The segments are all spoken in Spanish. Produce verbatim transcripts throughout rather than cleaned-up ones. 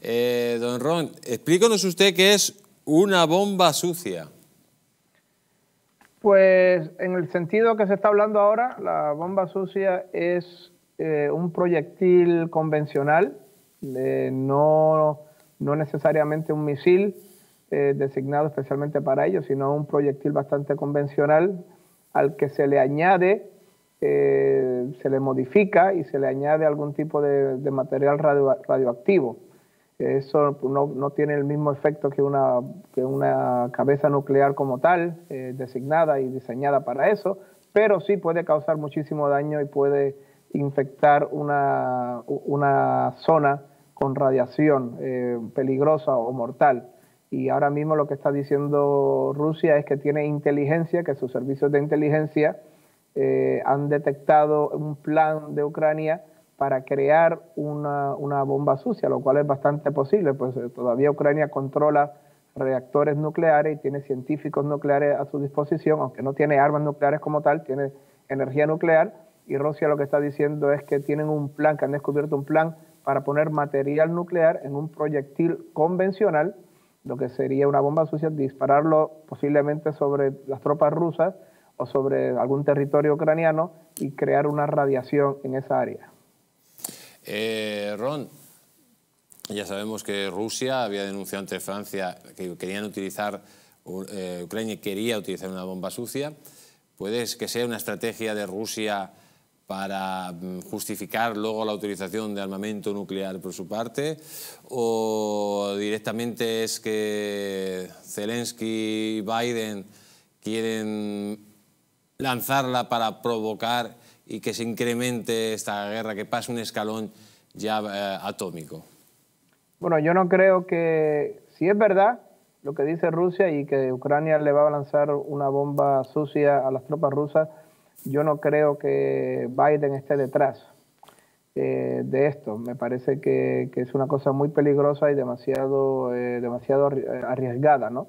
Eh, don Ron, explíquenos usted qué es una bomba sucia. Pues en el sentido que se está hablando ahora, la bomba sucia es eh, un proyectil convencional, eh, no, no necesariamente un misil eh, designado especialmente para ello, sino un proyectil bastante convencional al que se le añade, eh, se le modifica y se le añade algún tipo de, de material radio, radioactivo. Eso no, no tiene el mismo efecto que una, que una cabeza nuclear como tal, eh, designada y diseñada para eso, pero sí puede causar muchísimo daño y puede infectar una, una zona con radiación eh, peligrosa o mortal. Y ahora mismo lo que está diciendo Rusia es que tiene inteligencia, que sus servicios de inteligencia eh, han detectado un plan de Ucrania para crear una, una bomba sucia, lo cual es bastante posible, pues todavía Ucrania controla reactores nucleares y tiene científicos nucleares a su disposición, aunque no tiene armas nucleares como tal, tiene energía nuclear, y Rusia lo que está diciendo es que tienen un plan, que han descubierto un plan para poner material nuclear en un proyectil convencional, lo que sería una bomba sucia, dispararlo posiblemente sobre las tropas rusas o sobre algún territorio ucraniano y crear una radiación en esa área. Eh, Ron, ya sabemos que Rusia había denunciado ante Francia que querían utilizar, eh, Ucrania quería utilizar una bomba sucia. ¿Puede que sea una estrategia de Rusia para justificar luego la utilización de armamento nuclear por su parte? ¿O directamente es que Zelensky y Biden quieren lanzarla para provocar y que se incremente esta guerra, que pase un escalón ya eh, atómico? Bueno, yo no creo que... Si es verdad lo que dice Rusia y que Ucrania le va a lanzar una bomba sucia a las tropas rusas, yo no creo que Biden esté detrás eh, de esto. Me parece que, que es una cosa muy peligrosa y demasiado, eh, demasiado arriesgada, ¿no?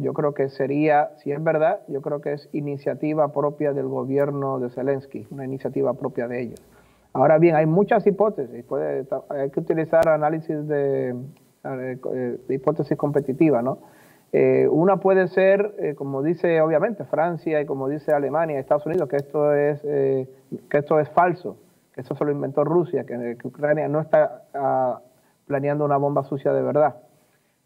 Yo creo que sería, si es verdad, yo creo que es iniciativa propia del gobierno de Zelensky, una iniciativa propia de ellos. Ahora bien, hay muchas hipótesis, puede, hay que utilizar análisis de, de hipótesis competitiva, ¿no? Eh, una puede ser, eh, como dice obviamente Francia y como dice Alemania, Estados Unidos, que esto es, eh, que esto es falso, que esto se lo inventó Rusia, que, que Ucrania no está ah, planeando una bomba sucia de verdad.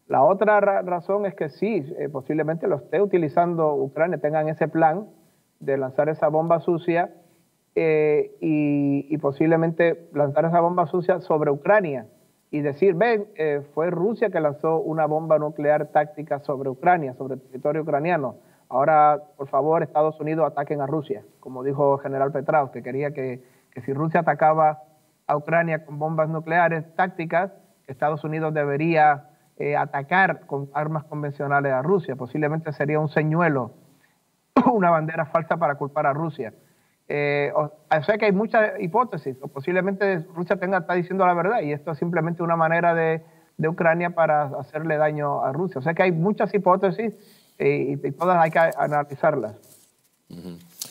La otra ra razón es que sí, eh, posiblemente lo esté utilizando Ucrania, tengan ese plan de lanzar esa bomba sucia eh, y, y posiblemente lanzar esa bomba sucia sobre Ucrania y decir, ven, eh, fue Rusia que lanzó una bomba nuclear táctica sobre Ucrania, sobre el territorio ucraniano. Ahora, por favor, Estados Unidos, ataquen a Rusia, como dijo el general Petraeus, que quería que, que si Rusia atacaba a Ucrania con bombas nucleares tácticas, Estados Unidos debería... Eh, atacar con armas convencionales a Rusia. Posiblemente sería un señuelo, una bandera falsa para culpar a Rusia. Eh, o, o sea que hay muchas hipótesis, o posiblemente Rusia tenga, está diciendo la verdad y esto es simplemente una manera de, de Ucrania para hacerle daño a Rusia. O sea que hay muchas hipótesis eh, y, y todas hay que analizarlas. Uh-huh.